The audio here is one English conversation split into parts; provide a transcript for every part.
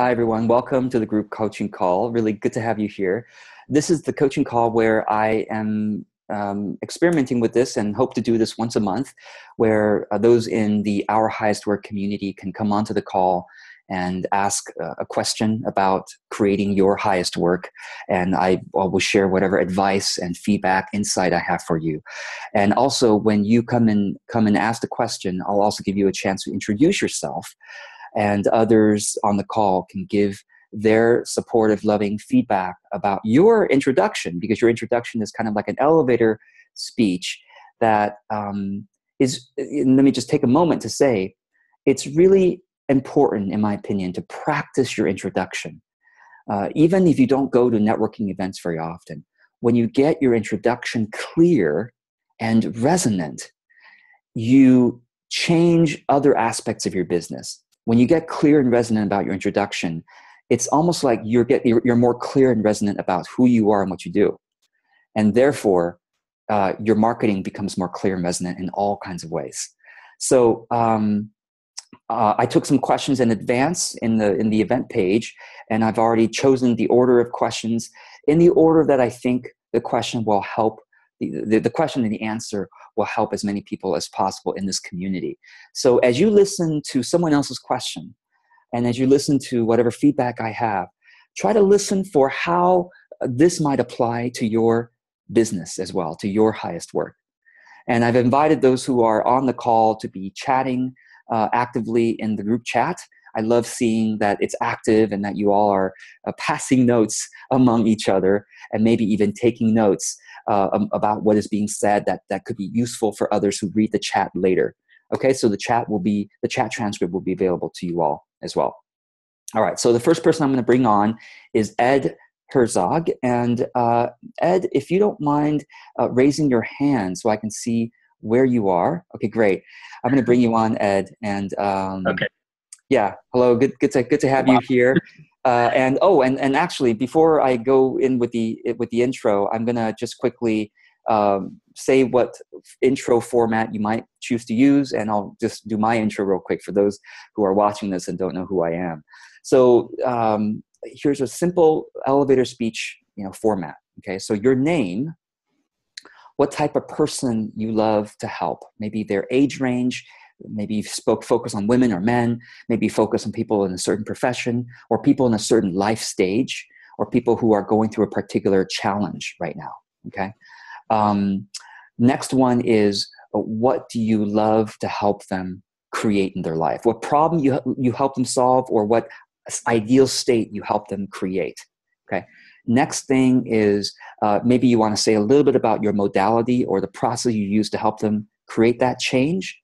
Hi, everyone. Welcome to the group coaching call. Really good to have you here. This is the coaching call where I am experimenting with this and hope to do this once a month, where those in the Our Highest Work community can come onto the call and ask a question about creating your highest work. And I will share whatever advice and feedback, insight I have for you. And also, when you come and ask the question, I'll also give you a chance to introduce yourself, and others on the call can give their supportive, loving feedback about your introduction, because your introduction is kind of like an elevator speech that and let me just take a moment to say, it's really important, in my opinion, to practice your introduction. Even if you don't go to networking events very often, when you get your introduction clear and resonant, you change other aspects of your business. When you get clear and resonant about your introduction, it's almost like you're more clear and resonant about who you are and what you do. And therefore, your marketing becomes more clear and resonant in all kinds of ways. So I took some questions in advance in the event page, and I've already chosen the order of questions in the order that I think the question will help. The question and the answer will help as many people as possible in this community. So as you listen to someone else's question, and as you listen to whatever feedback I have, try to listen for how this might apply to your business as well, to your highest work. And I've invited those who are on the call to be chatting actively in the group chat. I love seeing that it's active and that you all are passing notes among each other, and maybe even taking notes about what is being said that could be useful for others who read the chat later. Okay, so the chat transcript will be available to you all as well. All right, so the first person I'm going to bring on is Ed Herzog. And Ed, if you don't mind raising your hand so I can see where you are. Okay, great. I'm going to bring you on, Ed. And okay. Yeah, hello, good to have you here. And actually, before I go in with the intro, I'm gonna just quickly say what intro format you might choose to use, and I'll just do my intro real quick for those who are watching this and don't know who I am. So here's a simple elevator speech, format. Okay, so your name, what type of person you love to help, maybe their age range. Maybe you focus on women or men, maybe focus on people in a certain profession, or people in a certain life stage, or people who are going through a particular challenge right now, okay? Next one is, what do you love to help them create in their life? What problem you help them solve, or what ideal state you help them create, okay? Next thing is, maybe you want to say a little bit about your modality or the process you use to help them create that change.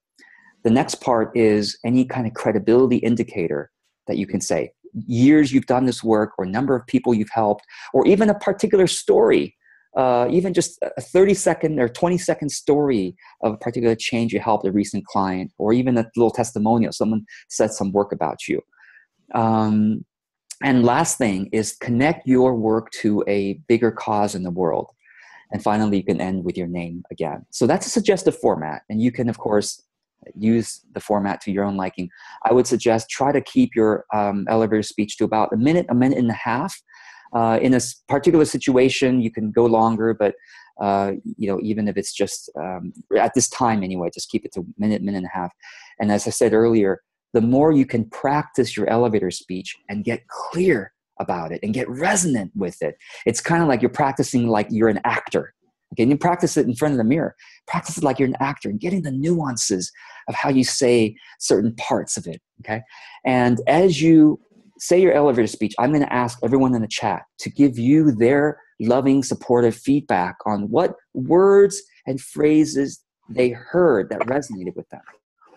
The next part is any kind of credibility indicator that you can say. Years you've done this work, or number of people you've helped, or even a particular story, even just a 30-second or 20-second story of a particular change you helped a recent client, or even a little testimonial. Someone said some work about you. And last thing is connect your work to a bigger cause in the world. And finally, you can end with your name again. So that's a suggestive format. And you can, of course, use the format to your own liking. I would suggest try to keep your elevator speech to about a minute and a half. In a particular situation, you can go longer, but even if it's just at this time anyway, just keep it to minute and a half. And as I said earlier, the more you can practice your elevator speech and get clear about it and get resonant with it, it's kind of like you're practicing like you're an actor. Okay, and you practice it in front of the mirror. Practice it like you're an actor and getting the nuances of how you say certain parts of it, okay? And as you say your elevator speech, I'm gonna ask everyone in the chat to give you their loving, supportive feedback on what words and phrases they heard that resonated with them.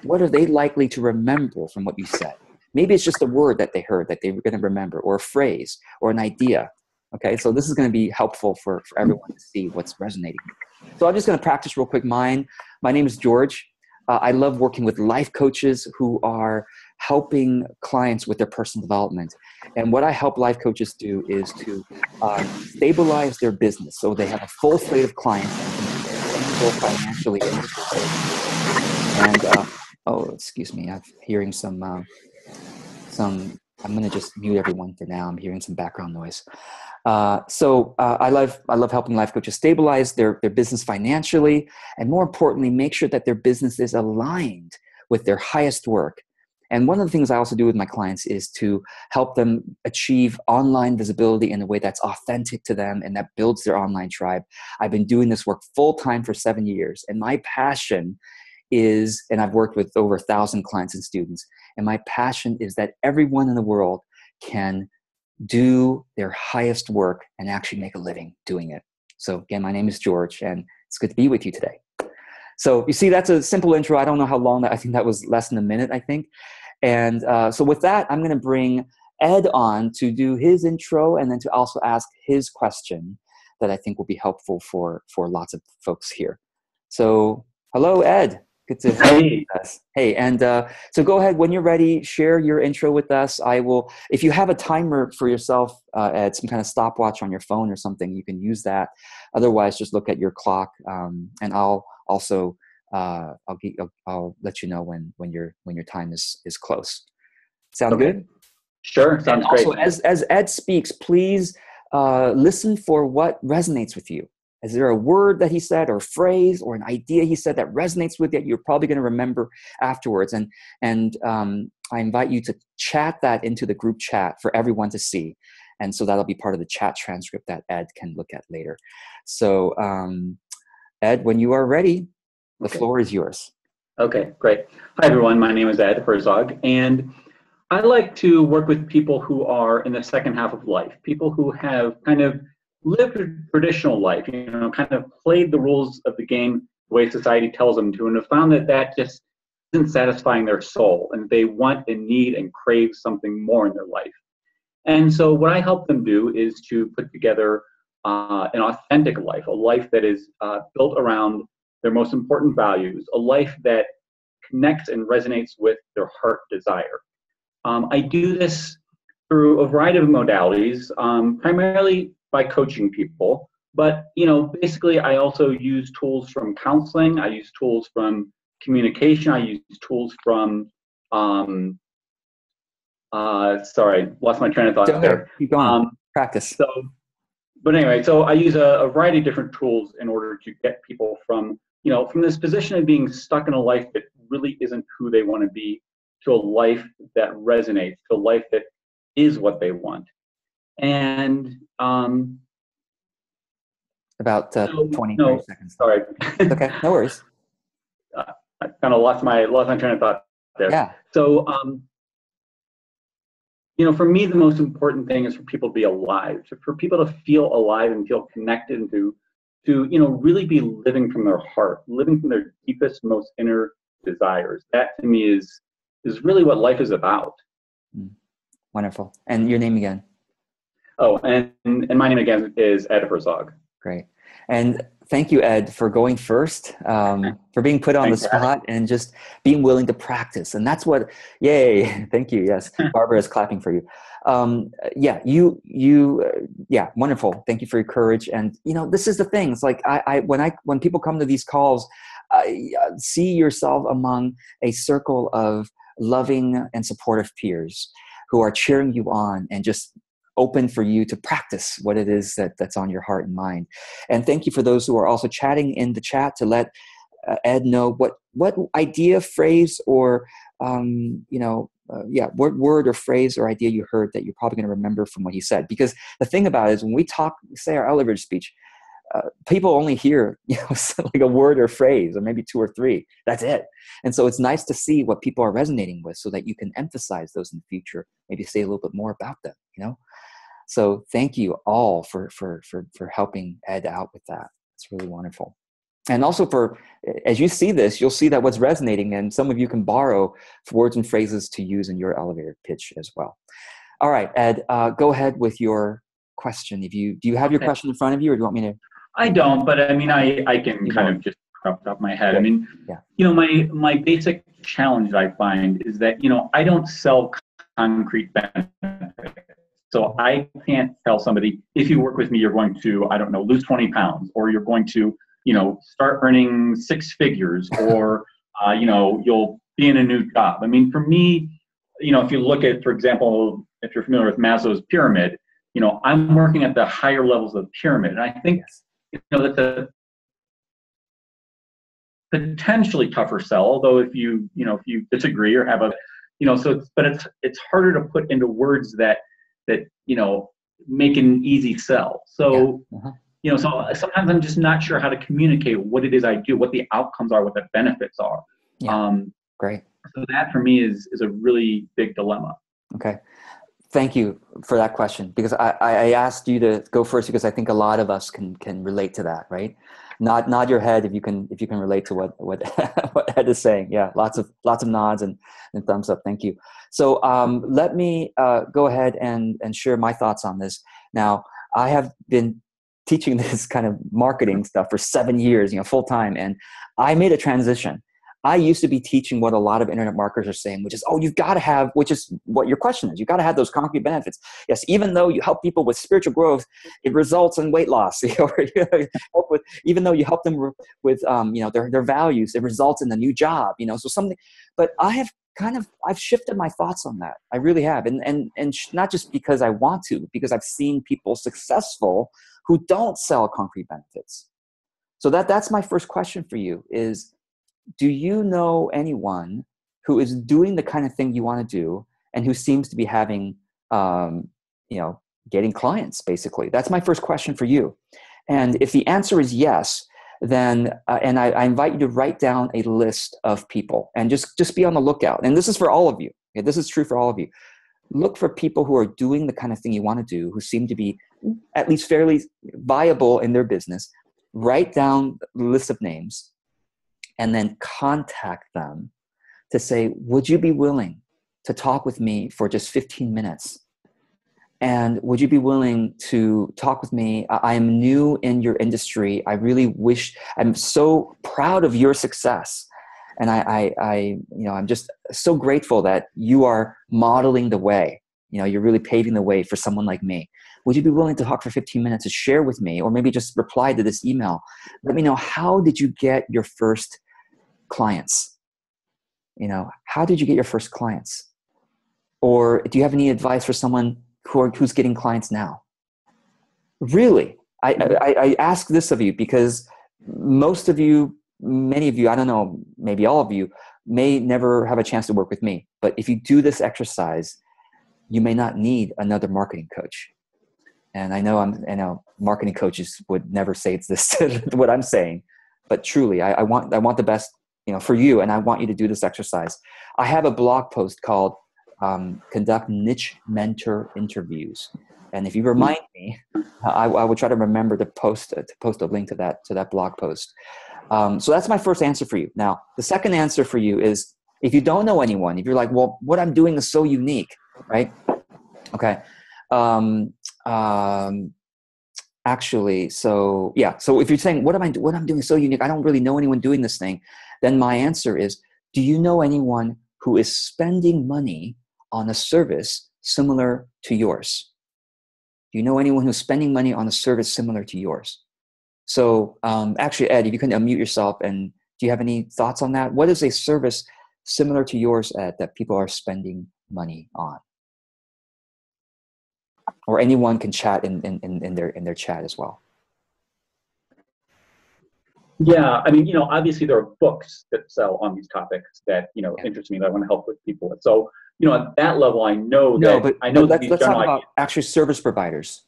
What are they likely to remember from what you said? Maybe it's just a word that they heard that they were gonna remember, or a phrase, or an idea. Okay, so this is going to be helpful for everyone to see what's resonating. So I'm just going to practice real quick mine. My name is George. I love working with life coaches who are helping clients with their personal development. And what I help life coaches do is to stabilize their business so they have a full slate of clients financially. And, oh, excuse me, I'm hearing some I'm going to just mute everyone for now. I'm hearing some background noise. I love helping life coaches stabilize their business financially, and more importantly, make sure that their business is aligned with their highest work. And one of the things I also do with my clients is to help them achieve online visibility in a way that's authentic to them and that builds their online tribe. I've been doing this work full-time for 7 years, and my passion is, and I've worked with over 1,000 clients and students, and my passion is that everyone in the world can do their highest work and actually make a living doing it. So again, my name is George, and it's good to be with you today. So you see, that's a simple intro. I don't know how long that, I think that was less than a minute, I think. And so with that, I'm going to bring Ed on to do his intro and then to also ask his question that I think will be helpful for lots of folks here. So hello, Ed. Good to be with us. Hey, and so go ahead. When you're ready, share your intro with us. I will, if you have a timer for yourself, Ed, some kind of stopwatch on your phone or something, you can use that. Otherwise, just look at your clock, and I'll also I'll let you know when your time is close. Sound okay. Good? Sure, sounds great. Also, as Ed speaks, please listen for what resonates with you. Is there a word that he said or a phrase or an idea he said that resonates with you that you're probably going to remember afterwards? And I invite you to chat that into the group chat for everyone to see. And so that'll be part of the chat transcript that Ed can look at later. So Ed, when you are ready, the floor is yours. Okay, great. Hi, everyone. My name is Ed Herzog, and I like to work with people who are in the second half of life, people who have kind of lived a traditional life, you know, kind of played the rules of the game the way society tells them to, and have found that that just isn't satisfying their soul, and they want and need and crave something more in their life. And so what I help them do is to put together an authentic life, a life that is built around their most important values, a life that connects and resonates with their heart desire. I do this through a variety of modalities, primarily by coaching people, but you know, basically I also use tools from counseling, I use tools from communication, I use tools from sorry, lost my train of thought there. Keep going. Practice. So, but anyway, so I use a variety of different tools in order to get people from, you know, from this position of being stuck in a life that really isn't who they want to be, to a life that resonates, to a life that is what they want. And about 23 seconds. Sorry. Okay, no worries. I kind of lost my train of thought there. Yeah. So, you know, for me, the most important thing is for people to be alive, for people to feel alive and feel connected, and to you know, really be living from their heart, living from their deepest, most inner desires. That to me is really what life is about. Wonderful. And your name again? Oh, and my name again is Ed Herzog. Great. And thank you, Ed, for going first, for being put on the spot and just being willing to practice. And that's what, yay, thank you, yes. Barbara is clapping for you. Yeah, wonderful. Thank you for your courage. And, you know, this is the thing. It's like when people come to these calls, see yourself among a circle of loving and supportive peers who are cheering you on and just open for you to practice what it is that's on your heart and mind. And thank you for those who are also chatting in the chat to let Ed know what idea, phrase, or word or phrase or idea you heard that you're probably going to remember from what he said. Because the thing about it is when we talk, say our elevator speech, people only hear, you know, like a word or phrase, or maybe two or three. That's it. And so it's nice to see what people are resonating with, so that you can emphasize those in the future. Maybe say a little bit more about them. You know. So thank you all for helping Ed out with that. It's really wonderful. And also as you see this, you'll see that what's resonating, and some of you can borrow words and phrases to use in your elevator pitch as well. All right, Ed, go ahead with your question. Do you have your question in front of you, or do you want me to? I don't, but I mean, I can kind of just off the top of my head. I mean, you know, my basic challenge I find is that, you know, I don't sell concrete benefits. So I can't tell somebody, if you work with me, you're going to, I don't know, lose 20 pounds, or you're going to, you know, start earning 6 figures, or, you know, you'll be in a new job. I mean, for me, you know, if you look at, for example, if you're familiar with Maslow's pyramid, you know, I'm working at the higher levels of the pyramid. And I think, you know, that's a potentially tougher sell, although if you, you know, if you disagree or have a, you know, so it's, but it's harder to put into words that, you know, make an easy sell. So, yeah. Uh-huh. You know, so sometimes I'm just not sure how to communicate what it is I do, what the outcomes are, what the benefits are. Yeah. Great. So that for me is a really big dilemma. Okay. Thank you for that question, because I asked you to go first because I think a lot of us can relate to that, right? Nod your head if you can relate to what what Ed is saying. Yeah, lots of nods and thumbs up. Thank you. So let me go ahead and share my thoughts on this. Now, I have been teaching this kind of marketing stuff for 7 years, you know, full time, and I made a transition. I used to be teaching what a lot of internet marketers are saying, which is, oh, you've got to have, which is what your question is. You've got to have those concrete benefits. Yes, even though you help people with spiritual growth, it results in weight loss. Even though you help them with, you know, their values, it results in a new job. You know, so something. But I have I've shifted my thoughts on that. I really have, and not just because I want to, because I've seen people successful who don't sell concrete benefits. So that's my first question for you is, do you know anyone who is doing the kind of thing you want to do and who seems to be having, you know, getting clients, basically? That's my first question for you. And if the answer is yes, then, and I invite you to write down a list of people and just be on the lookout. And this is for all of you. Okay? This is true for all of you. Look for people who are doing the kind of thing you want to do, who seem to be at least fairly viable in their business. Write down the list of names, and then contact them to say, would you be willing to talk with me for just 15 minutes? And would you be willing to talk with me? I am new in your industry. I really wish, I'm so proud of your success. And I you know, I'm just so grateful that you are modeling the way. You know, you're really paving the way for someone like me. Would you be willing to talk for 15 minutes to share with me, or maybe just reply to this email? Let me know, how did you get your first clients? You know, how did you get your first clients? Or do you have any advice for someone who's getting clients now? Really, I ask this of you because most of you, many of you, I don't know, maybe all of you may never have a chance to work with me. But if you do this exercise, you may not need another marketing coach. And I know marketing coaches would never say it's this what I'm saying, but truly, I want the best, you know, for you, and I want you to do this exercise. I have a blog post called "Conduct Niche Mentor Interviews," and if you remind me, I will try to remember to post a link to that blog post. So that's my first answer for you. Now, the second answer for you is, if you don't know anyone, if you're like, well, what I'm doing is so unique, right? Okay. Actually, so yeah. So if you're saying, what I'm doing is so unique, I don't really know anyone doing this thing, then my answer is, do you know anyone who is spending money on a service similar to yours? Do you know anyone who's spending money on a service similar to yours? So actually, Ed, if you can unmute yourself, and do you have any thoughts on that? What is a service similar to yours, Ed, that people are spending money on? Or anyone can chat in their chat as well. Yeah, I mean, you know, obviously there are books that sell on these topics that, you know, interest me, that I want to help with people with. So, you know, at that level, I know that. No, but I know let's talk about actually service providers,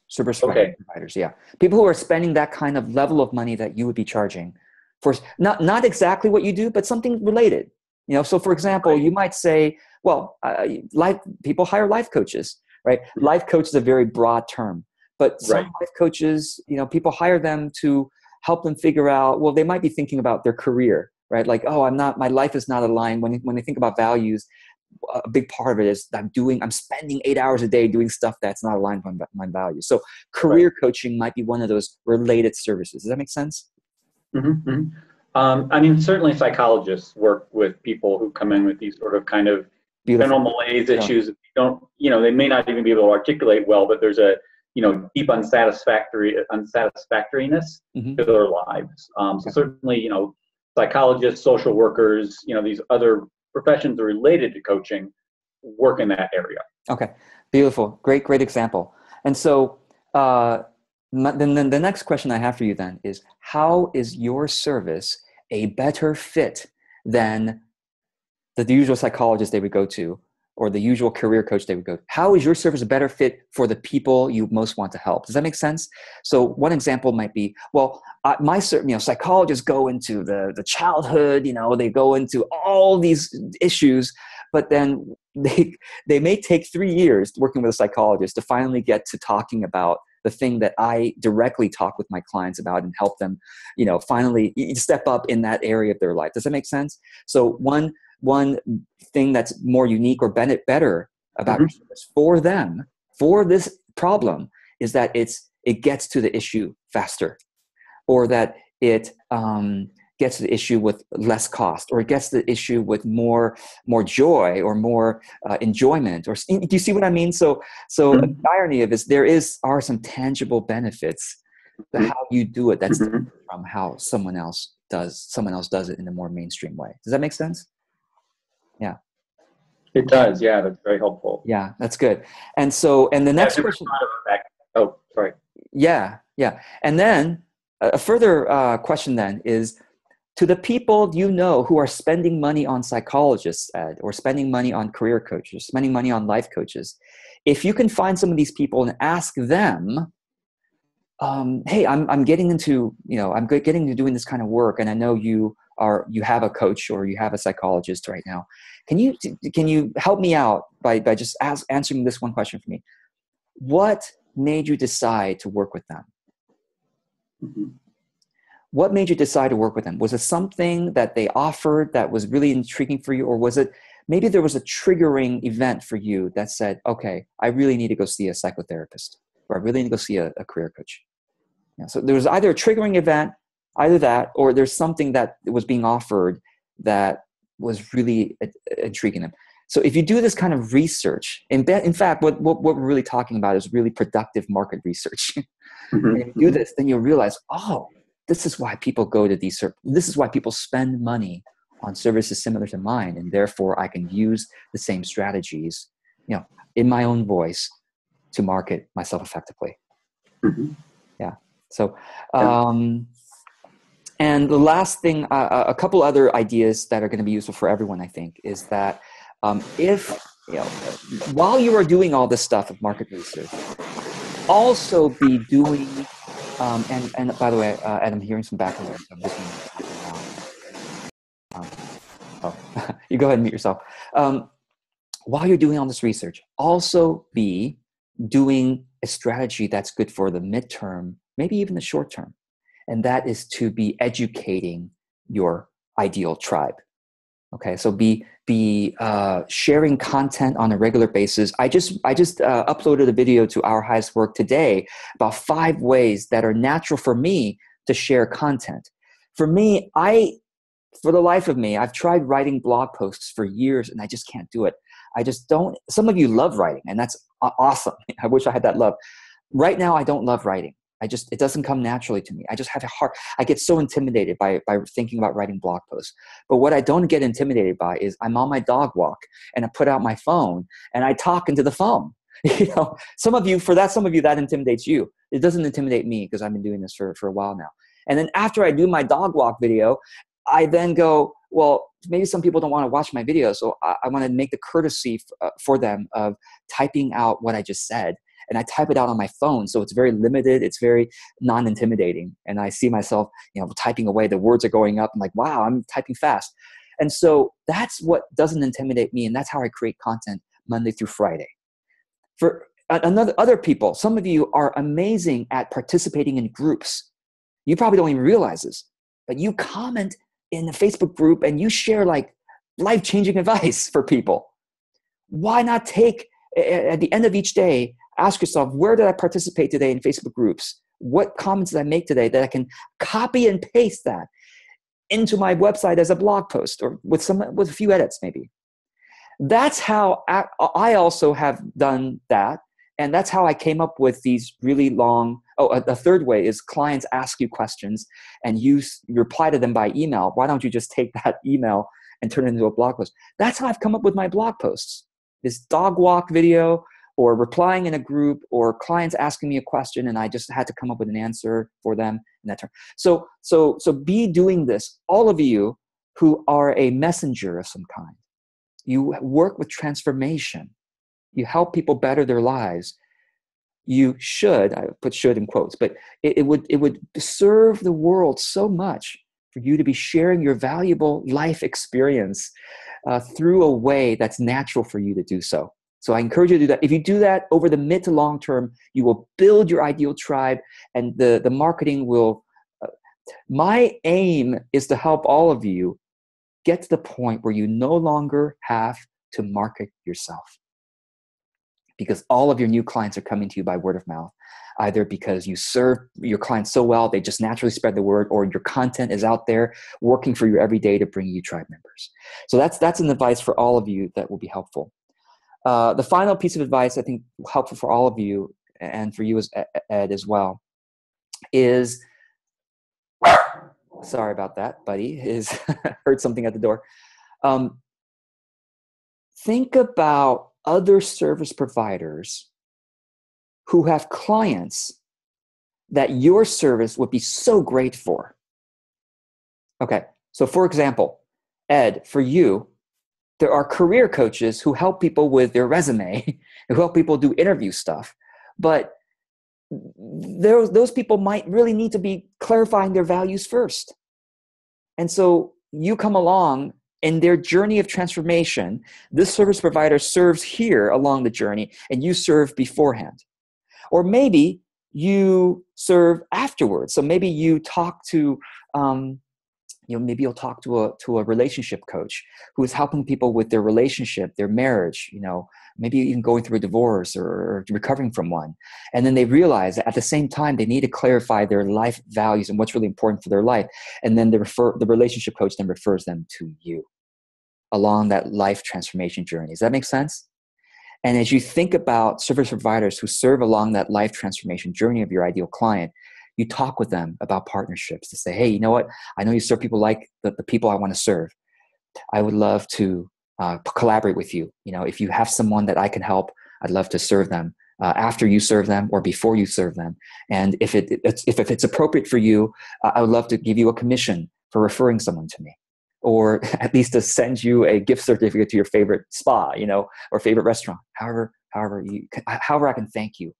yeah. People who are spending that kind of level of money that you would be charging for, not exactly what you do, but something related. You know, so for example, you might say, well, people hire life coaches. Right, life coach is a very broad term, but some life coaches, you know, people hire them to help them figure out. Well, they might be thinking about their career, right? Like, oh, my life is not aligned. When they think about values, a big part of it is I'm spending 8 hours a day doing stuff that's not aligned with my values. So, career coaching might be one of those related services. Does that make sense? Mm-hmm, mm-hmm. I mean, certainly psychologists work with people who come in with these sort of kind of general malaise issues. Yeah. They may not even be able to articulate well, but there's a, you know, deep unsatisfactoriness to their lives. So certainly, you know, psychologists, social workers, you know, these other professions are related to coaching, work in that area. Okay, beautiful. Great, great example. And so then the next question I have for you then is, how is your service a better fit than the usual psychologist they would go to, or the usual career coach they would go to? How is your service a better fit for the people you most want to help? Does that make sense? So one example might be, well, psychologists go into the childhood, they go into all these issues, but then they may take 3 years working with a psychologist to finally get to talking about the thing that I directly talk with my clients about and help them, finally step up in that area of their life. Does that make sense? So one thing that's more unique or better about your service for them, for this problem, is that it gets to the issue faster, or that it gets to the issue with less cost, or it gets to the issue with more joy or more enjoyment. Or do you see what I mean? So the irony of it is there are some tangible benefits to how you do it that's different from how someone else does it in a more mainstream way. Does that make sense? Yeah, it does. Yeah, that's very helpful. Yeah, that's good. And so, and the next question. Oh, sorry. Yeah. And then a further question then is, to the people you know who are spending money on psychologists, Ed, or spending money on career coaches, spending money on life coaches, if you can find some of these people and ask them, hey, I'm getting into doing this kind of work, and I know you have a coach or you have a psychologist right now. Can you help me out by just answering this one question for me? What made you decide to work with them? What made you decide to work with them? Was it something that they offered that was really intriguing for you? Or was it maybe there was a triggering event for you that said, okay, I really need to go see a psychotherapist, or I really need to go see a career coach. Yeah, so there was either a triggering event, either that, or there's something that was being offered that was really intriguing them. So if you do this kind of research, in fact, what we're really talking about is really productive market research. And if you do this, then you'll realize, oh, this is why people go to these services. This is why people spend money on services similar to mine, and therefore I can use the same strategies, in my own voice, to market myself effectively. Yeah. So. And the last thing, a couple other ideas that are going to be useful for everyone, I think, is that while you are doing all this stuff of market research, also be doing, and by the way, Ed, I'm hearing some background noise. I'm just you go ahead and mute yourself. While you're doing all this research, also be doing a strategy that's good for the midterm, maybe even the short term. And that is to be educating your ideal tribe. Okay, so be sharing content on a regular basis. I just uploaded a video to Our Highest Work today about 5 ways that are natural for me to share content. For me, for the life of me, I've tried writing blog posts for years and I just can't do it. I just don't. Some of you love writing, and that's awesome. I wish I had that love. Right now, I don't love writing. It doesn't come naturally to me. I just have I get so intimidated by thinking about writing blog posts. But what I don't get intimidated by is I'm on my dog walk and I put out my phone and I talk into the phone. Some of you that intimidates you. It doesn't intimidate me because I've been doing this for a while now. And then after I do my dog walk video, I then go, well, maybe some people don't want to watch my video. So I want to make the courtesy for them of typing out what I just said. And I type it out on my phone, so it's very limited. It's very non-intimidating, and I see myself, typing away. The words are going up. I'm like, wow, I'm typing fast, and so that's what doesn't intimidate me, and that's how I create content Monday through Friday. For other people, some of you are amazing at participating in groups. You probably don't even realize this, but you comment in the Facebook group and you share like life-changing advice for people. Why not take at the end of each day? Ask yourself, where did I participate today in Facebook groups? What comments did I make today that I can copy and paste that into my website as a blog post, or with a few edits maybe? That's how I also have done that. And that's how I came up with these really long, a third way is clients ask you questions and you reply to them by email. Why don't you just take that email and turn it into a blog post? That's how I've come up with my blog posts. this dog walk video or replying in a group or clients asking me a question and I just had to come up with an answer for them in that term. So be doing this, all of you who are a messenger of some kind. You work with transformation. You help people better their lives. You should, I put should in quotes, but it would serve the world so much for you to be sharing your valuable life experience through a way that's natural for you to do so. So I encourage you to do that. If you do that over the mid to long term, you will build your ideal tribe and the marketing will, my aim is to help all of you get to the point where you no longer have to market yourself, because all of your new clients are coming to you by word of mouth, either because you serve your clients so well, they just naturally spread the word, or your content is out there working for you every day to bring you tribe members. So that's an advice for all of you that will be helpful. The final piece of advice I think helpful for all of you and for you as Ed as well is, sorry about that, buddy, is heard something at the door. Think about other service providers who have clients that your service would be so great for. Okay, so for example, Ed, for you, there are career coaches who help people with their resume, who help people do interview stuff, but those people might really need to be clarifying their values first. And so you come along in their journey of transformation. This service provider serves here along the journey and you serve beforehand. Or maybe you serve afterwards. So maybe you talk to, maybe you'll talk to a relationship coach who is helping people with their relationship, their marriage, maybe even going through a divorce or recovering from one. And then they realize that at the same time, they need to clarify their life values and what's really important for their life. And then the relationship coach then refers them to you along that life transformation journey. Does that make sense? And as you think about service providers who serve along that life transformation journey of your ideal client, you talk with them about partnerships to say, hey, you know what? I know you serve people like the people I want to serve. I would love to collaborate with you. If you have someone that I can help, I'd love to serve them after you serve them or before you serve them. And if it's appropriate for you, I would love to give you a commission for referring someone to me, or at least to send you a gift certificate to your favorite spa, or favorite restaurant, however I can thank you.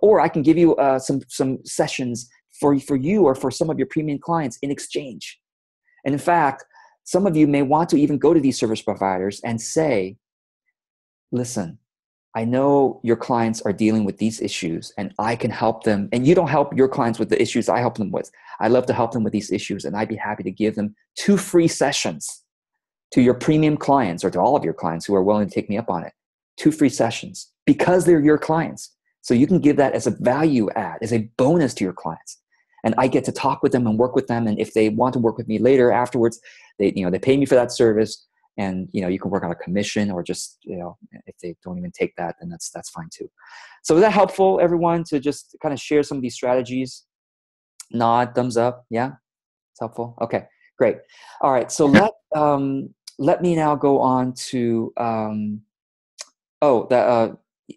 Or I can give you some sessions for you or for some of your premium clients in exchange. And in fact, some of you may want to even go to these service providers and say, listen, I know your clients are dealing with these issues and I can help them. And you don't help your clients with the issues I help them with. I love to help them with these issues, and I'd be happy to give them 2 free sessions to your premium clients, or to all of your clients who are willing to take me up on it. 2 free sessions because they're your clients. So you can give that as a value add, as a bonus to your clients. And I get to talk with them and work with them. And if they want to work with me later afterwards, they pay me for that service. And, you can work on a commission, or just, if they don't even take that, then that's fine too. So is that helpful, everyone, to just kind of share some of these strategies? Nod, thumbs up. Yeah, it's helpful. Okay, great. All right. So let me now go on to, let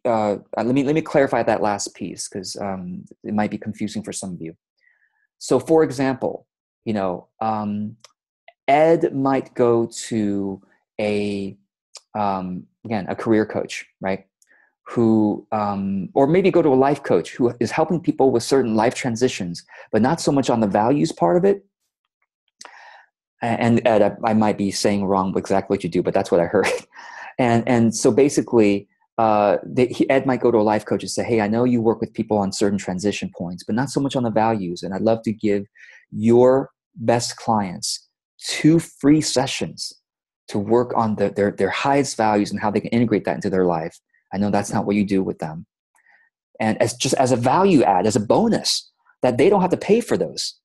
me clarify that last piece, because it might be confusing for some of you. So for example, Ed might go to a career coach, right? Who, or maybe go to a life coach who is helping people with certain life transitions, but not so much on the values part of it. And Ed, I might be saying wrong exactly what you do, but that's what I heard. And so basically, Ed might go to a life coach and say, hey, I know you work with people on certain transition points, but not so much on the values. And I'd love to give your best clients 2 free sessions to work on their highest values and how they can integrate that into their life. I know that's not what you do with them. And as a value add, as a bonus, that they don't have to pay for those,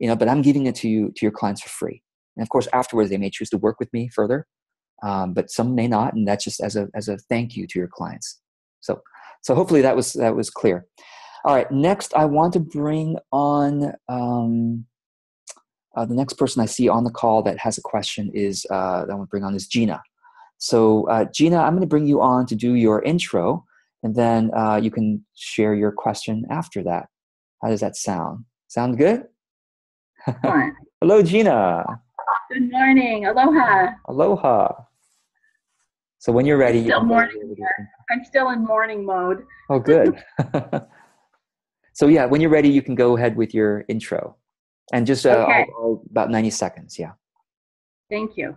but I'm giving it to you, to your clients for free. And of course, afterwards, they may choose to work with me further, but some may not. And that's just as a thank you to your clients. So hopefully that was clear. All right. Next, I want to bring on, the next person I see on the call that has a question is Gina. So Gina, I'm going to bring you on to do your intro, and then you can share your question after that. How does that sound? Sound good? Fine. Hello, Gina. Good morning. Aloha. Aloha. So when you're ready, I'm still in morning mode. Oh, good. So yeah, when you're ready, you can go ahead with your intro, and just okay. About 90 seconds. Yeah. Thank you.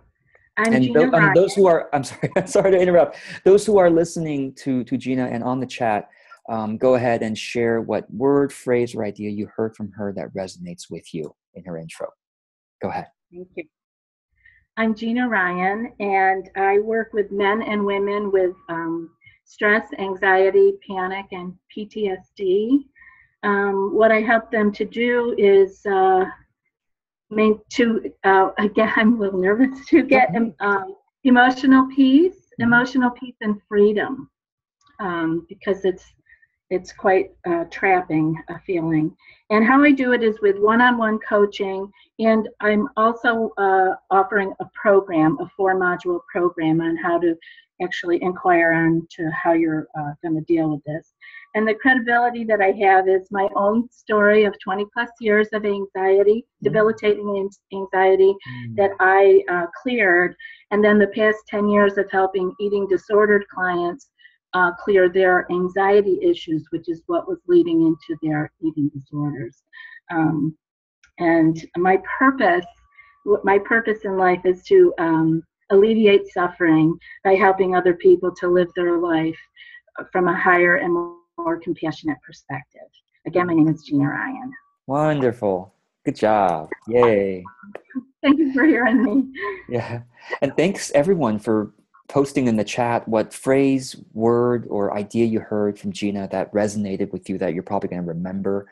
Those who are, I'm sorry to interrupt. Those who are listening to Gina and on the chat, go ahead and share what word, phrase, or idea you heard from her that resonates with you in her intro. Go ahead. Thank you. I'm Gina Ryan, and I work with men and women with stress, anxiety, panic, and PTSD. What I help them to do is again, I'm a little nervous, to get emotional peace and freedom, because it's quite trapping a feeling. And how I do it is with one-on-one coaching, and I'm also offering a program, a 4-module program on how to actually inquire into how you're going to deal with this. And the credibility that I have is my own story of 20-plus years of anxiety, debilitating anxiety that I cleared, and then the past 10 years of helping eating disordered clients clear their anxiety issues, which is what was leading into their eating disorders. And my purpose in life is to alleviate suffering by helping other people to live their life from a higher and more compassionate perspective. Again, my name is Gina Ryan. Wonderful. Good job. Yay. Thank you for hearing me. Yeah. And thanks everyone for posting in the chat what phrase, word, or idea you heard from Gina that resonated with you that you're probably going to remember.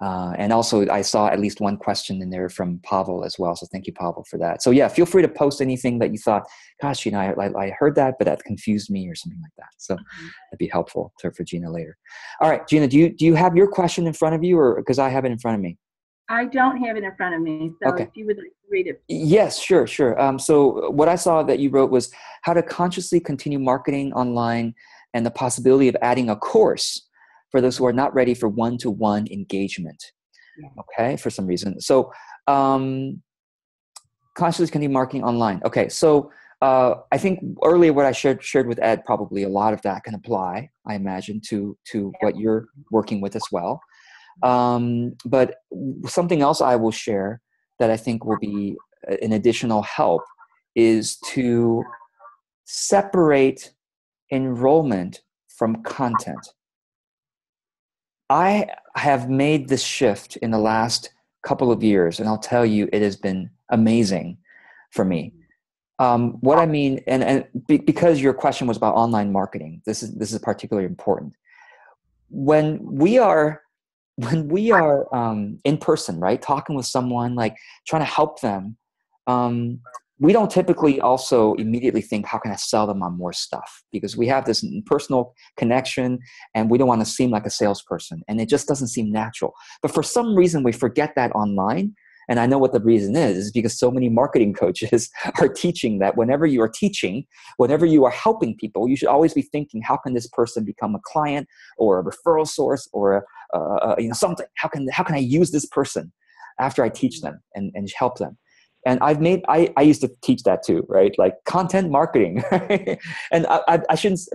And also, I saw at least one question in there from Pavel as well. So thank you, Pavel, for that. So yeah, feel free to post anything that you thought, gosh, you know, I heard that, but that confused me or something like that. So that'd be helpful for Gina later. All right, Gina, do you have your question in front of you, or because I have it in front of me? I don't have it in front of me, so okay. If you would like to read it. Yes, sure. So what I saw that you wrote was how to consciously continue marketing online and the possibility of adding a course for those who are not ready for one-to-one engagement, okay, for some reason. So consciously continue marketing online. Okay, so I think earlier what I shared with Ed, probably a lot of that can apply, I imagine, to what you're working with as well. But something else I will share that I think will be an additional help is to separate enrollment from content. I have made this shift in the last couple of years, and I'll tell you, it has been amazing for me. What I mean, because your question was about online marketing, this is particularly important. When we are in person, right, talking with someone, like trying to help them, we don't typically also immediately think, how can I sell them on more stuff? Because we have this personal connection and we don't want to seem like a salesperson, and it just doesn't seem natural. But for some reason, we forget that online. And I know what the reason is because so many marketing coaches are teaching that whenever you are teaching, whenever you are helping people, you should always be thinking, how can this person become a client or a referral source or something? How can I use this person after I teach them and help them? And I used to teach that too, right? Like content marketing. Right? And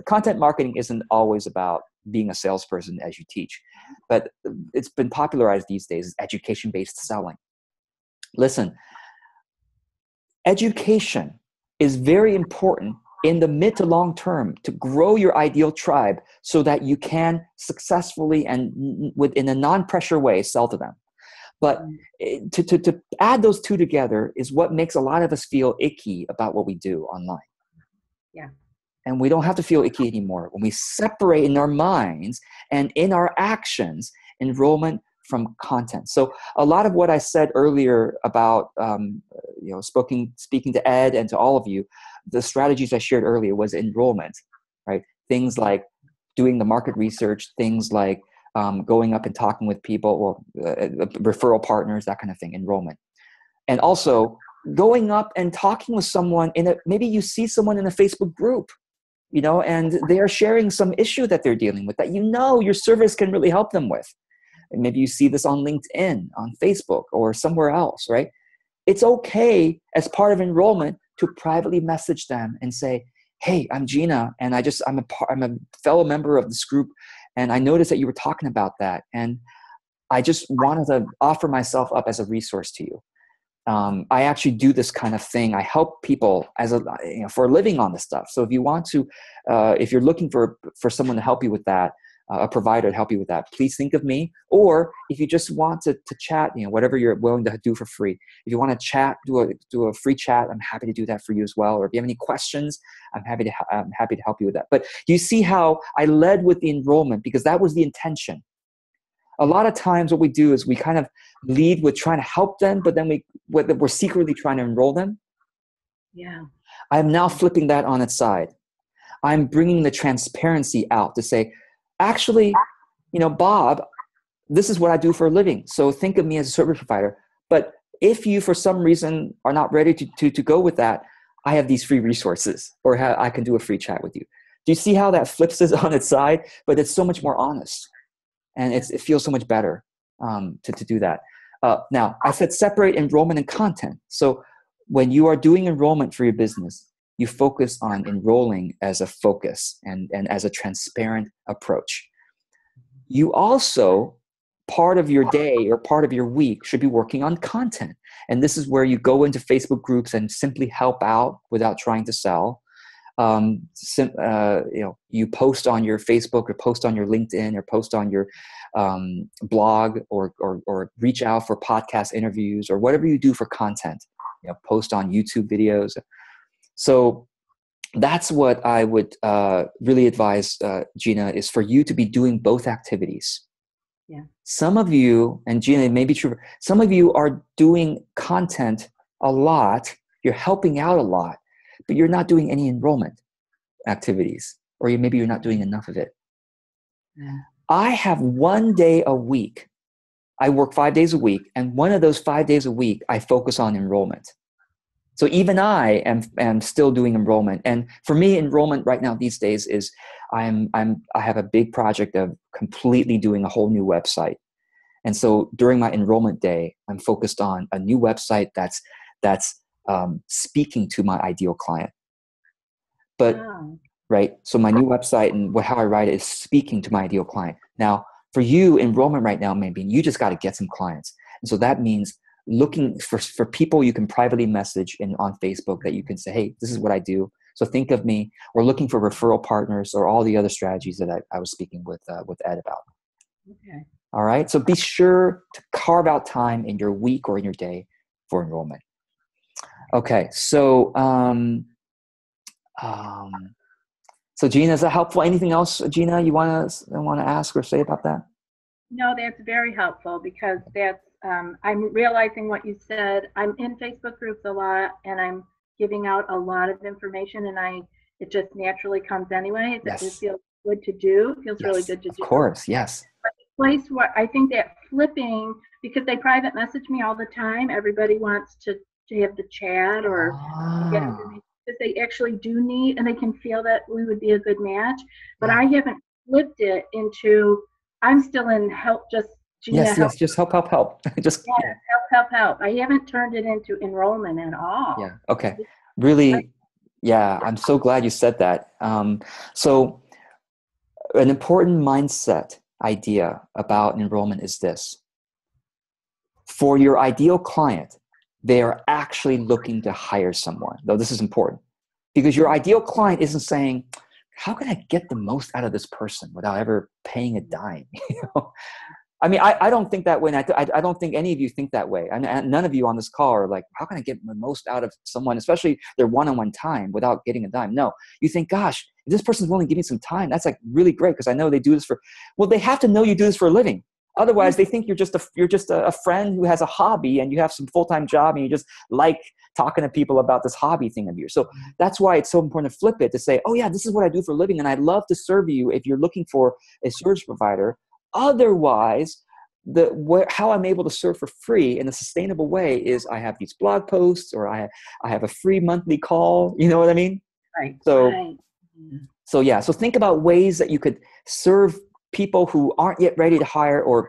content marketing isn't always about being a salesperson as you teach, but it's been popularized these days as education-based selling. Listen, education is very important in the mid to long term to grow your ideal tribe so that you can successfully and within a non-pressure way sell to them. But to add those two together is what makes a lot of us feel icky about what we do online. Yeah. And we don't have to feel icky anymore when we separate in our minds and in our actions enrollment from content. So a lot of what I said earlier about speaking to Ed and to all of you, the strategies I shared earlier was enrollment, right? Things like doing the market research, things like going up and talking with people, referral partners, that kind of thing, enrollment. And also going up and talking with someone in a, maybe you see someone in a Facebook group, you know, and they are sharing some issue that they're dealing with that, you know, your service can really help them with. And maybe you see this on LinkedIn, on Facebook, or somewhere else, right? It's okay as part of enrollment to privately message them and say, hey, I'm Gina, and I'm a fellow member of this group, and I noticed that you were talking about that, and I just wanted to offer myself up as a resource to you. I actually do this kind of thing. I help people as a, you know, for a living on this stuff. So if you want to, if you're looking for someone to help you with that, a provider to help you with that, please think of me. Or if you just want to chat, you know, whatever you're willing to do for free. If you want to chat, do a free chat. I'm happy to do that for you as well. Or if you have any questions, I'm happy to help you with that. But you see how I led with the enrollment, because that was the intention. A lot of times what we do is we kind of lead with trying to help them, but then we're secretly trying to enroll them. Yeah. I'm now flipping that on its side. I'm bringing the transparency out to say, actually, you know, Bob, this is what I do for a living. So think of me as a service provider. But if you, for some reason, are not ready to go with that, I have these free resources, or I can do a free chat with you. Do you see how that flips this on its side? But it's so much more honest. And it feels so much better to do that. Now, I said separate enrollment and content. So when you are doing enrollment for your business, you focus on enrolling as a focus and as a transparent approach. You also, part of your day or part of your week, should be working on content. And this is where you go into Facebook groups and simply help out without trying to sell. You know, you post on your Facebook or post on your LinkedIn or post on your blog or reach out for podcast interviews or whatever you do for content, you know, post on YouTube videos. So that's what I would really advise, Gina, is for you to be doing both activities. Yeah. Some of you, and Gina, it may be true, some of you are doing content a lot, you're helping out a lot, but you're not doing any enrollment activities, or maybe you're not doing enough of it. Yeah. I have one day a week. I work 5 days a week, and one of those 5 days a week, I focus on enrollment. So even I am still doing enrollment. And for me, enrollment right now these days is I have a big project of completely doing a whole new website. And so during my enrollment day, I'm focused on a new website that's speaking to my ideal client. But, wow. Right, so my new website and how I write it is speaking to my ideal client. Now, for you, enrollment right now, maybe you just got to get some clients. And so that means looking for people you can privately message on Facebook that you can say, hey, this is what I do, so think of me. Or looking for referral partners or all the other strategies that I was speaking with Ed about. Okay. All right, so be sure to carve out time in your week or in your day for enrollment. Okay, so so Gina, is that helpful? Anything else, Gina, you want to ask or say about that? No, that's very helpful, because that's I'm realizing what you said. I'm in Facebook groups a lot, and I'm giving out a lot of information, and it just naturally comes anyway. Yes. It just feels good to do. It feels, yes, really good to do. Of course, yes. But the place where I think that flipping, because they private message me all the time. Everybody wants to have the chat or get information, because they actually do need, and they can feel that we would be a good match. But yeah. I haven't flipped it into, I'm still in help, just Gina, yes, help. Yes, just help. Just, yeah, help. I haven't turned it into enrollment at all. Yeah, okay. Really, yeah, I'm so glad you said that. So an important mindset idea about enrollment is this. For your ideal client, they are actually looking to hire someone. Though this is important, because your ideal client isn't saying, how can I get the most out of this person without ever paying a dime? You know? I mean, I don't think that way. I don't think any of you think that way. And none of you on this call are like, how can I get the most out of someone, especially their one-on-one time, without getting a dime? No, you think, gosh, if this person's willing to give me some time, that's like really great, because I know they do this for, well, they have to know you do this for a living. Otherwise, they think you're just a friend who has a hobby, and you have some full-time job, and you just like talking to people about this hobby thing of yours. So that's why it's so important to flip it to say, oh yeah, this is what I do for a living, and I'd love to serve you if you're looking for a service provider. Otherwise, how I'm able to serve for free in a sustainable way is I have these blog posts, or I have a free monthly call. You know what I mean? Right. So yeah. So think about ways that you could serve people who aren't yet ready to hire or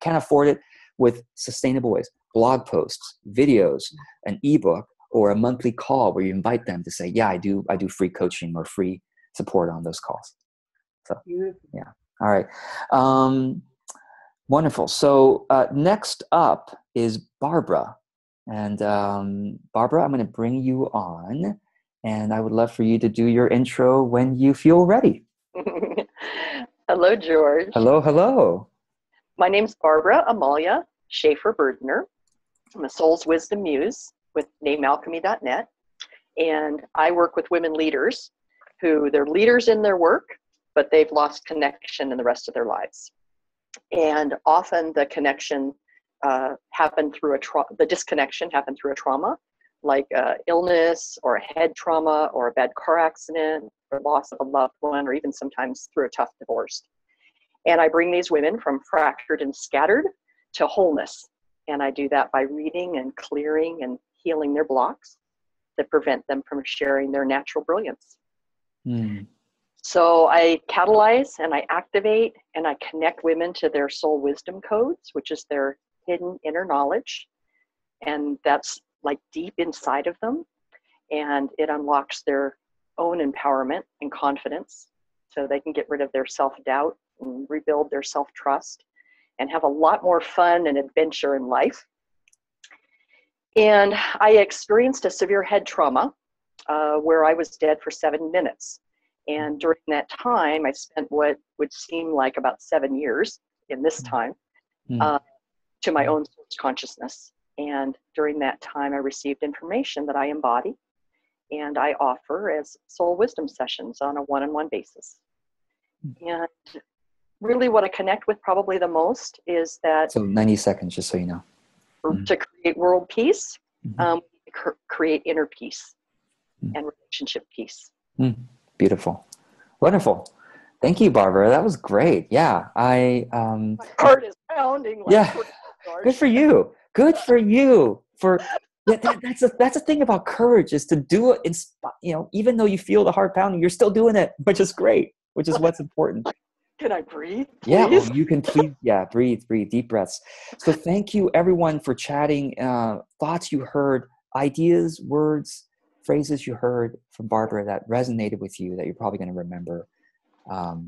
can't afford it with sustainable ways. Blog posts, videos, an ebook, or a monthly call where you invite them to say, yeah, I do free coaching or free support on those calls. So yeah. All right. Wonderful. So next up is Barbara. And Barbara, I'm going to bring you on. And I would love for you to do your intro when you feel ready. Hello, George. Hello, hello. My name's Barbara Amalia Schaefer-Berdener. I'm a Soul's Wisdom Muse with namealchemy.net. And I work with women leaders who they're leaders in their work, but they've lost connection in the rest of their lives. And often the connection happened through the disconnection happened through a trauma, like illness or a head trauma or a bad car accident or loss of a loved one, or even sometimes through a tough divorce. And I bring these women from fractured and scattered to wholeness. And I do that by reading and clearing and healing their blocks that prevent them from sharing their natural brilliance. Mm. So I catalyze and I activate and I connect women to their soul wisdom codes, which is their hidden inner knowledge. And that's like deep inside of them. And it unlocks their own empowerment and confidence, so they can get rid of their self-doubt and rebuild their self-trust and have a lot more fun and adventure in life. And I experienced a severe head trauma where I was dead for 7 minutes. And during that time, I spent what would seem like about 7 years in this time to my own source consciousness. And during that time, I received information that I embody, and I offer as soul wisdom sessions on a one-on-one basis. And really what I connect with probably the most is that... So 90 seconds, just so you know. To create world peace, create inner peace and relationship peace. Mm. Beautiful. Wonderful. Thank you, Barbara. That was great. Yeah. My heart is pounding. Like yeah. Good for you. Good for you. That's a thing about courage, is to do it. You know, even though you feel the heart pounding, you're still doing it, which is great, which is what's important. Can I breathe? Please? Yeah, well, you can please. Yeah. Breathe, deep breaths. So thank you everyone for chatting, thoughts you heard, ideas, words, phrases you heard from Barbara that resonated with you, that you're probably going to remember.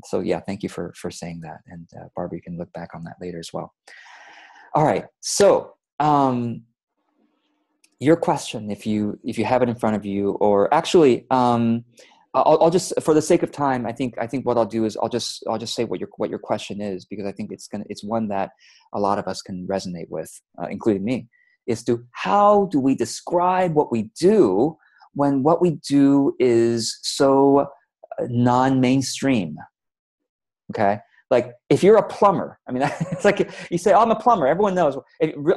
So yeah, thank you for saying that. And Barbara, you can look back on that later as well. All right. So your question, if you have it in front of you, or actually I'll just, for the sake of time, I think what I'll do is I'll just say what your question is, because I think it's one that a lot of us can resonate with, including me. Is how do we describe what we do when what we do is so non-mainstream? Okay, like if you're a plumber, I mean, it's like you say, oh, I'm a plumber. Everyone knows.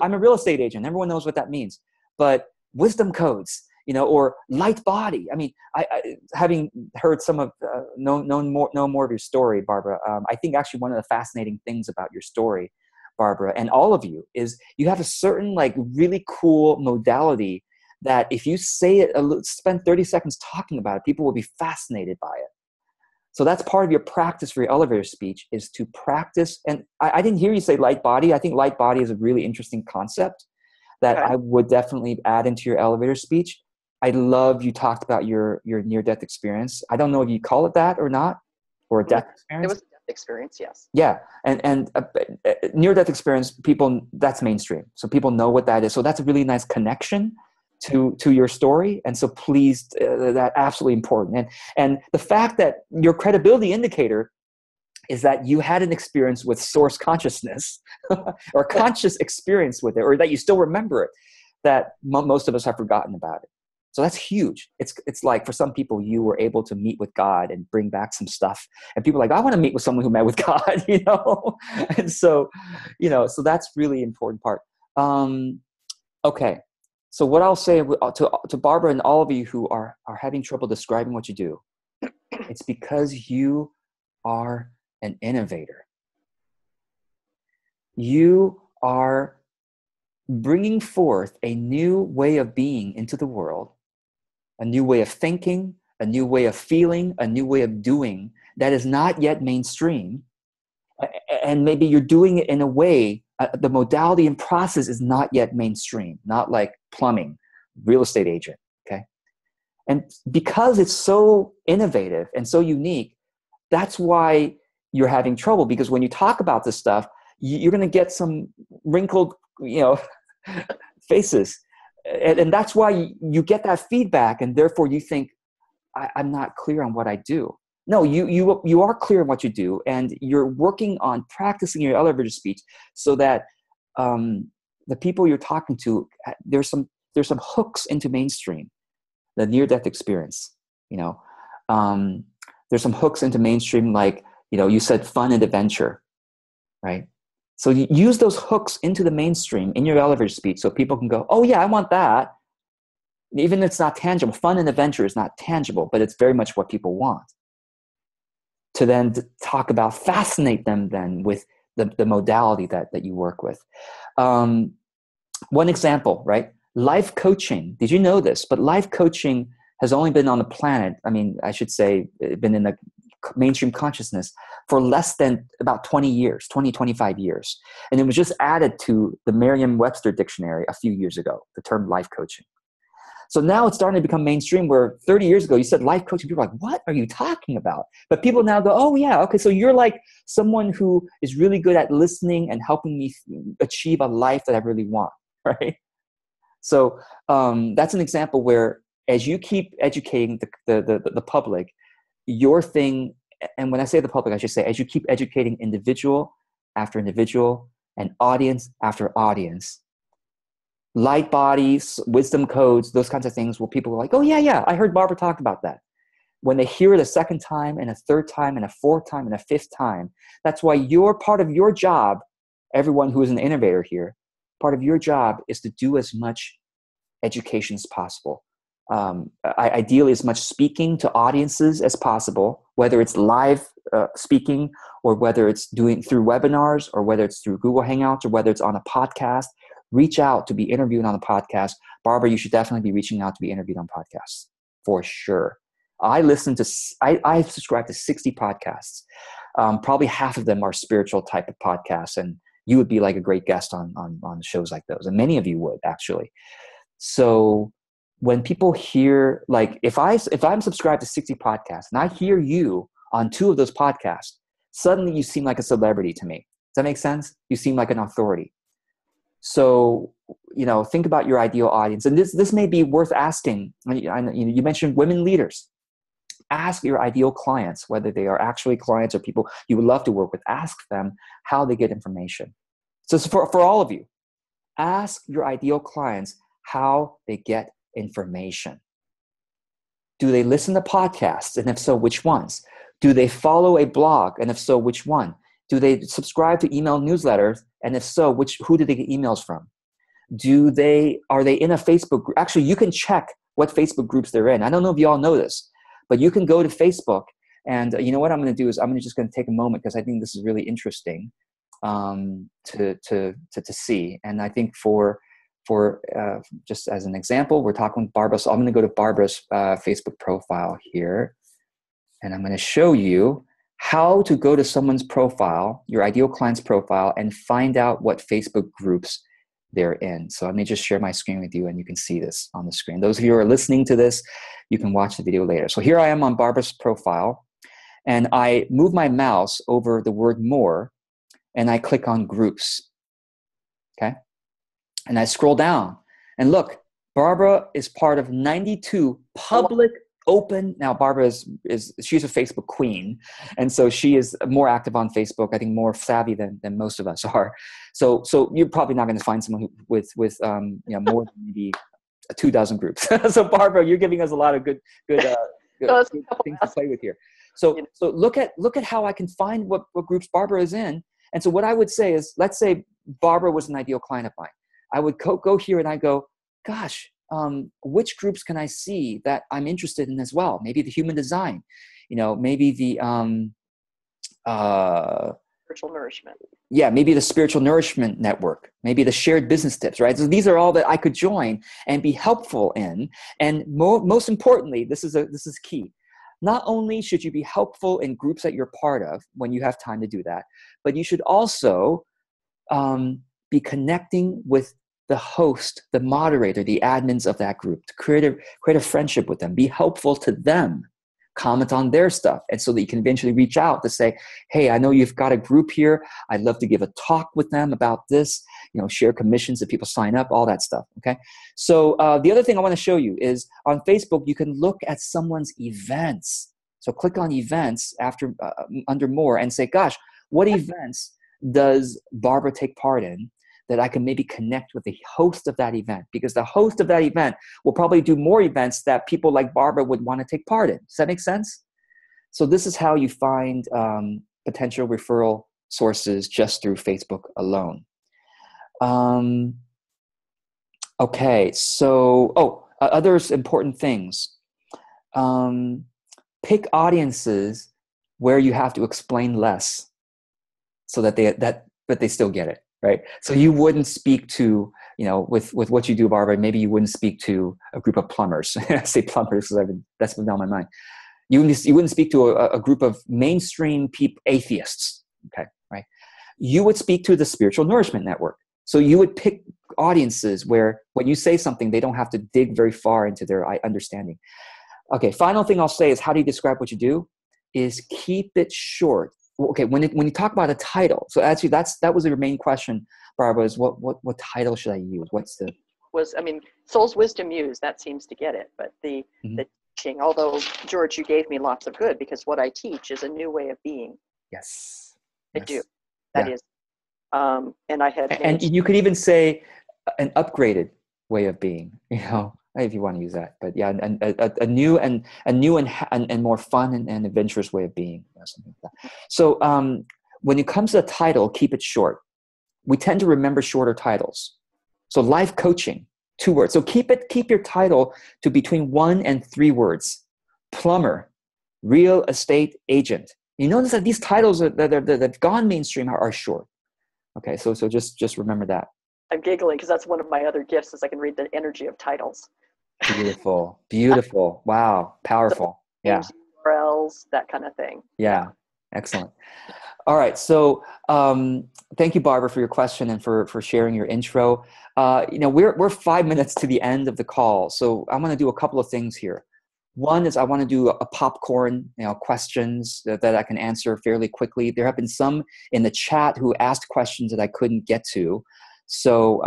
I'm a real estate agent. Everyone knows what that means. But wisdom codes, you know, or light body. I mean, I having heard some of know more of your story, Barbara. I think actually one of the fascinating things about your story, Barbara, and all of you, is you have a certain like really cool modality that if you say it, spend 30 seconds talking about it, people will be fascinated by it. So that's part of your practice for your elevator speech, is to practice. And I didn't hear you say light body. I think light body is a really interesting concept that I would definitely add into your elevator speech. I love you talked about your near-death experience. I don't know if you call it that or not, or a death experience. It was a death experience, yes. Yeah, and near-death experience, people, that's mainstream. So people know what that is. So that's a really nice connection to your story, and so please, that's absolutely important. And the fact that your credibility indicator is that you had an experience with source consciousness, or conscious experience with it, or that you still remember it, that most of us have forgotten about it. So that's huge. It's like, for some people, you were able to meet with God and bring back some stuff, and people are like, I want to meet with someone who met with God, you know? And so, you know, so that's really important part. Okay. So what I'll say to Barbara and all of you who are having trouble describing what you do, it's because you are an innovator. you are bringing forth a new way of being into the world, a new way of thinking, a new way of feeling, a new way of doing that is not yet mainstream. And maybe you're doing it in a way, the modality and process is not yet mainstream, not like plumbing, real estate agent, okay? And because it's so innovative and so unique, that's why you're having trouble, because when you talk about this stuff, you're going to get some wrinkled, faces. And that's why you get that feedback, and therefore you think, I'm not clear on what I do. No, you are clear on what you do, and you're working on practicing your elevator speech so that the people you're talking to, there's some hooks into mainstream, the near-death experience. There's some hooks into mainstream, like you said, fun and adventure, right? So you use those hooks into the mainstream in your elevator speech, so people can go, "Oh yeah, I want that." Even if it's not tangible, fun and adventure is not tangible, but it's very much what people want. To then talk about, fascinate them then with the modality that you work with. One example, right? Life coaching. Did you know this? But life coaching has only been on the planet, been in the mainstream consciousness for less than about 25 years. And it was just added to the Merriam-Webster dictionary a few years ago, the term life coaching. So now it's starting to become mainstream, where 30 years ago you said life coaching, people were like, what are you talking about? But people now go, oh yeah, okay, so you're like someone who is really good at listening and helping me achieve a life that I really want, right? So that's an example where as you keep educating the public, your thing, and when I say the public, I should say as you keep educating individual after individual and audience after audience, light bodies, wisdom codes, those kinds of things where people are like, oh yeah, I heard Barbara talk about that. When they hear it a second time and a third time and a fourth time and a fifth time, that's why you're part of your job, everyone who is an innovator here, part of your job is to do as much education as possible. Ideally as much speaking to audiences as possible, whether it's live speaking or whether it's doing through webinars or whether it's through Google Hangouts or whether it's on a podcast. Reach out to be interviewed on the podcast. Barbara, you should definitely be reaching out to be interviewed on podcasts, for sure. I subscribe to 60 podcasts. Probably half of them are spiritual type of podcasts, and you would be like a great guest on shows like those. And many of you would, actually. So when people hear, like, if I'm subscribed to 60 podcasts and I hear you on 2 of those podcasts, suddenly you seem like a celebrity to me. Does that make sense? You seem like an authority. So, think about your ideal audience. And this may be worth asking. You mentioned women leaders. Ask your ideal clients, whether they are actually clients or people you would love to work with. Ask them how they get information. So for all of you, ask your ideal clients how they get information. Do they listen to podcasts? And if so, which ones? Do they follow a blog? And if so, which one? Do they subscribe to email newsletters? And if so, who do they get emails from? Are they in a Facebook group? Actually, you can check what Facebook groups they're in. I don't know if you all know this, but you can go to Facebook, and you know what I'm going to do is I'm just going to take a moment, because I think this is really interesting to see. And I think for just as an example, we're talking with Barbara. So I'm going to go to Barbara's Facebook profile here, and I'm going to show you how to go to someone's profile, your ideal client's profile, and find out what Facebook groups they're in. So let me just share my screen with you, and you can see this on the screen. Those of you who are listening to this, you can watch the video later. So here I am on Barbara's profile, and I move my mouse over the word more, and I click on groups, okay? And I scroll down, and look, Barbara is part of 92 public open. Now Barbara is she's a Facebook queen, and so she is more active on Facebook, I think more savvy than most of us are. So you're probably not going to find someone who, with more than maybe 24 groups. So Barbara, you're giving us a lot of good things to play with here. So look at how I can find what groups Barbara is in. And so what I would say is, let's say Barbara was an ideal client of mine. I would go here and I go, gosh, which groups can I see that I'm interested in as well? Maybe the human design, maybe the spiritual nourishment. Yeah, maybe the spiritual nourishment network, maybe the shared business tips, right? So these are all that I could join and be helpful in. And most importantly, this is key. Not only should you be helpful in groups that you're part of when you have time to do that, but you should also be connecting with the host, the moderator, the admins of that group, to create a friendship with them, be helpful to them, comment on their stuff. And so that you can eventually reach out to say, hey, I know you've got a group here. I'd love to give a talk with them about this, share commissions that people sign up, all that stuff. Okay. So the other thing I want to show you is on Facebook, you can look at someone's events. So click on events after under more and say, gosh, what events does Barbara take part in that I can maybe connect with the host of that event? Because the host of that event will probably do more events that people like Barbara would want to take part in. Does that make sense? So this is how you find potential referral sources just through Facebook alone. Okay, so, other important things. Pick audiences where you have to explain less so that they still get it. Right. So you wouldn't speak to, with what you do, Barbara, maybe you wouldn't speak to a group of plumbers. I say plumbers because that's been down my mind. You wouldn't speak to a group of mainstream atheists. Okay. Right. You would speak to the Spiritual Nourishment Network. So you would pick audiences where when you say something, they don't have to dig very far into their understanding. Okay. Final thing I'll say is, how do you describe what you do? Is keep it short. Okay, when you talk about a title, so actually that was your main question, Barbara, is what title should I use? Soul's Wisdom Used, that seems to get it, but the teaching, although George, you gave me lots of good, because what I teach is a new way of being. Yes. And I had... And you could even say an upgraded way of being, if you want to use that, but yeah, a new and more fun and adventurous way of being. Something like that. So when it comes to a title, keep it short. We tend to remember shorter titles. So life coaching, 2 words. So keep your title to between 1 and 3 words. Plumber, real estate agent. You notice that these titles that have gone mainstream are short. Okay, so just remember that. I'm giggling because that's one of my other gifts is I can read the energy of titles. Beautiful. Beautiful. Wow. Powerful. Yeah. URLs, that kind of thing. Yeah. Excellent. All right. So thank you, Barbara, for your question and for sharing your intro. We're 5 minutes to the end of the call. So I'm going to do a couple of things here. One is I want to do a popcorn, questions that I can answer fairly quickly. There have been some in the chat who asked questions that I couldn't get to. So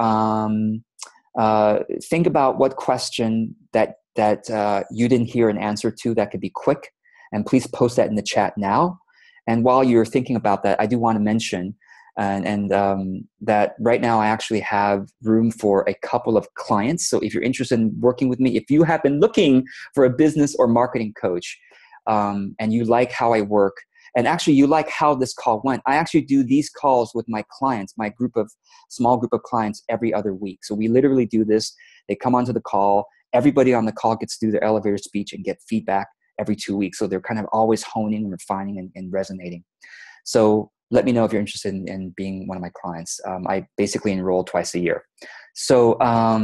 think about what question that you didn't hear an answer to that could be quick, and please post that in the chat now. And while you're thinking about that, I do want to mention that right now I actually have room for a couple of clients. So if you're interested in working with me, if you have been looking for a business or marketing coach and you like how I work, and actually, you like how this call went. I actually do these calls with my clients, my small group of clients every other week. So we literally do this. They come onto the call. Everybody on the call gets to do their elevator speech and get feedback every 2 weeks. So they're kind of always honing and refining and resonating. So let me know if you're interested in being one of my clients. I basically enroll twice a year. So, all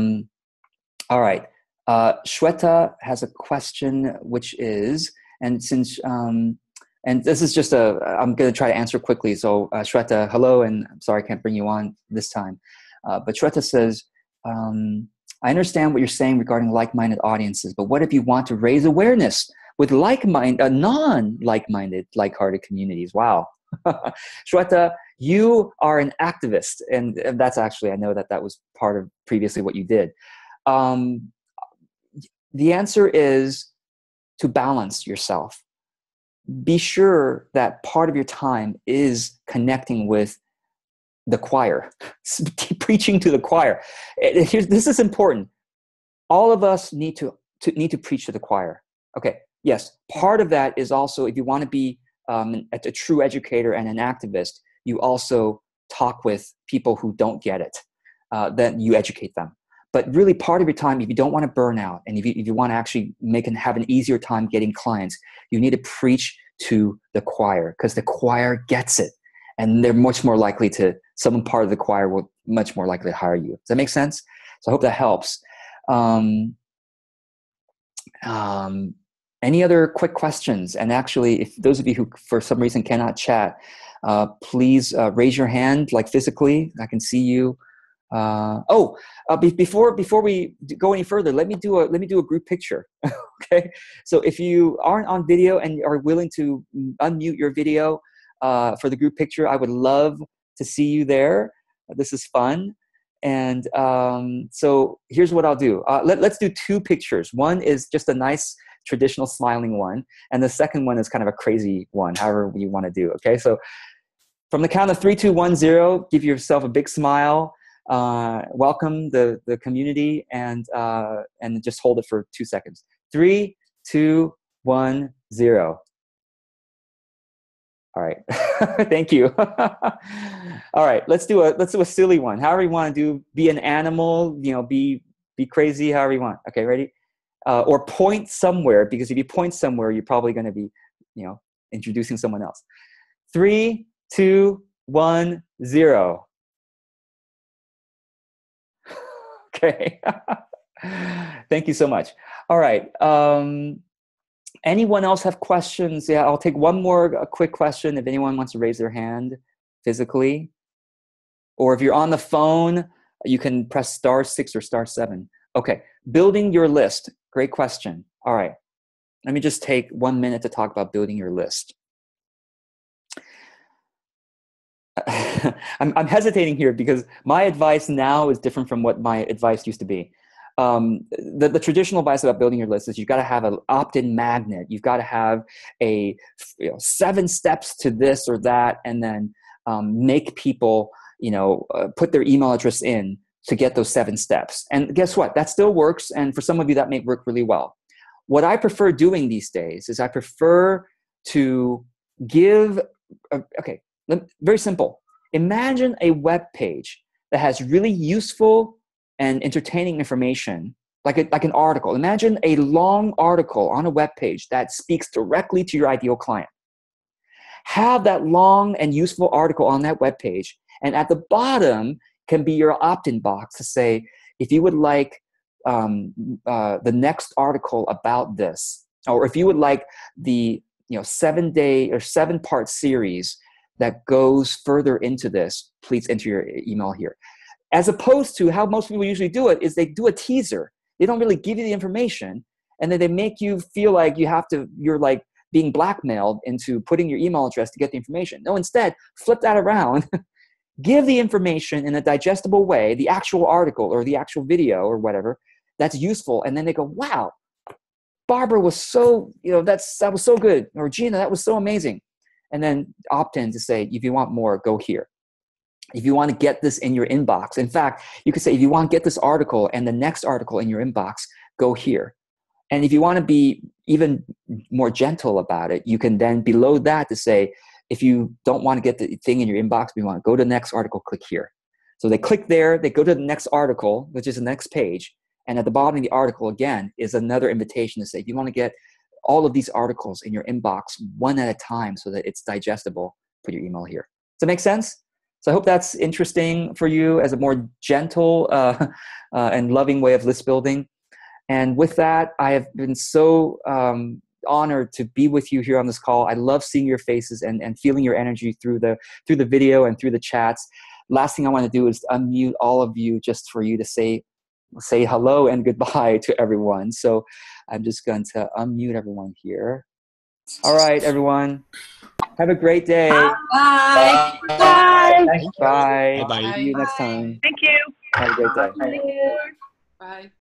right. Shweta has a question, which is, and since... and this is just I'm going to try to answer quickly. So Shweta, hello, and I'm sorry I can't bring you on this time. But Shweta says, I understand what you're saying regarding like-minded audiences, but what if you want to raise awareness with non-like-minded, like-hearted communities? Wow. Shweta, you are an activist. And that's actually, I know that was part of previously what you did. The answer is to balance yourself. Be sure that part of your time is connecting with the choir, preaching to the choir. This is important. All of us need to preach to the choir. Okay, yes. Part of that is also, if you want to be a true educator and an activist, you also talk with people who don't get it. Then you educate them. But really, part of your time, if you don't want to burn out, and if you want to actually have an easier time getting clients, you need to preach to the choir, because the choir gets it. and they're much more likely to, someone part of the choir will much more likely to hire you. Does that make sense? So I hope that helps. Any other quick questions? And actually, if those of you who for some reason cannot chat, please raise your hand, like physically, I can see you. Before we go any further, let me do a group picture. Okay, so if you aren't on video and are willing to unmute your video for the group picture, I would love to see you there. This is fun. And so here's what I'll do. Let's do two pictures. One is just a nice traditional smiling one, and the second one is kind of a crazy one, however you want to do. Okay, so from the count of 3, 2, 1, 0, give yourself a big smile. Welcome the community, and just hold it for 2 seconds. 3, 2, 1, 0. All right. Thank you. All right. Let's do a silly one. However you want to do, be an animal, you know, be crazy, however you want. Okay. Ready? Or point somewhere, because if you point somewhere, you're probably going to be, you know, introducing someone else. 3, 2, 1, 0. Okay. Thank you so much. All right. Anyone else have questions? Yeah, I'll take one more quick question if anyone wants to raise their hand physically. Or if you're on the phone, you can press *6 or *7. Okay. Building your list. Great question. All right. Let me just take 1 minute to talk about building your list. I'm hesitating here because my advice now is different from what my advice used to be. The traditional advice about building your list is you've got to have an opt-in magnet. You've got to have a 7 steps to this or that, and then make people, you know, put their email address in to get those 7 steps. And guess what? That still works, and for some of you that may work really well. What I prefer doing these days is I prefer to give, okay, very simple. Imagine a web page that has really useful and entertaining information, like an article. Imagine a long article on a web page that speaks directly to your ideal client. Have that long and useful article on that web page, and at the bottom can be your opt-in box to say, if you would like the next article about this, or if you would like the 7-day or 7-part series that goes further into this, please enter your email here. As opposed to how most people usually do it is they do a teaser. They don't really give you the information, and then they make you feel like you have to, you're like being blackmailed into putting your email address to get the information. No, instead, flip that around. Give the information in a digestible way, the actual article or the actual video or whatever, that's useful. And then they go, wow, Barbara was so, that was so good. Or Gina, that was so amazing. And then opt in to say, if you want more, go here. If you want to get this in your inbox. In fact, you could say, if you want to get this article and the next article in your inbox, go here. And if you want to be even more gentle about it, you can then below that to say, if you don't want to get the thing in your inbox, we want to go to the next article, click here. So they click there, they go to the next article, which is the next page. And at the bottom of the article, again, is another invitation to say, if you want to get all of these articles in your inbox one at a time so that it's digestible, put your email here. Does that make sense? So I hope that's interesting for you as a more gentle and loving way of list building. And with that, I have been so honored to be with you here on this call. I love seeing your faces and feeling your energy through the video and through the chats. Last thing I want to do is unmute all of you just for you to say hello and goodbye to everyone. So I'm just going to unmute everyone here. All right, everyone. Have a great day. Bye. Bye. Bye. Bye. Bye. Bye. See you next time. Thank you. Have a great day. Bye. Bye.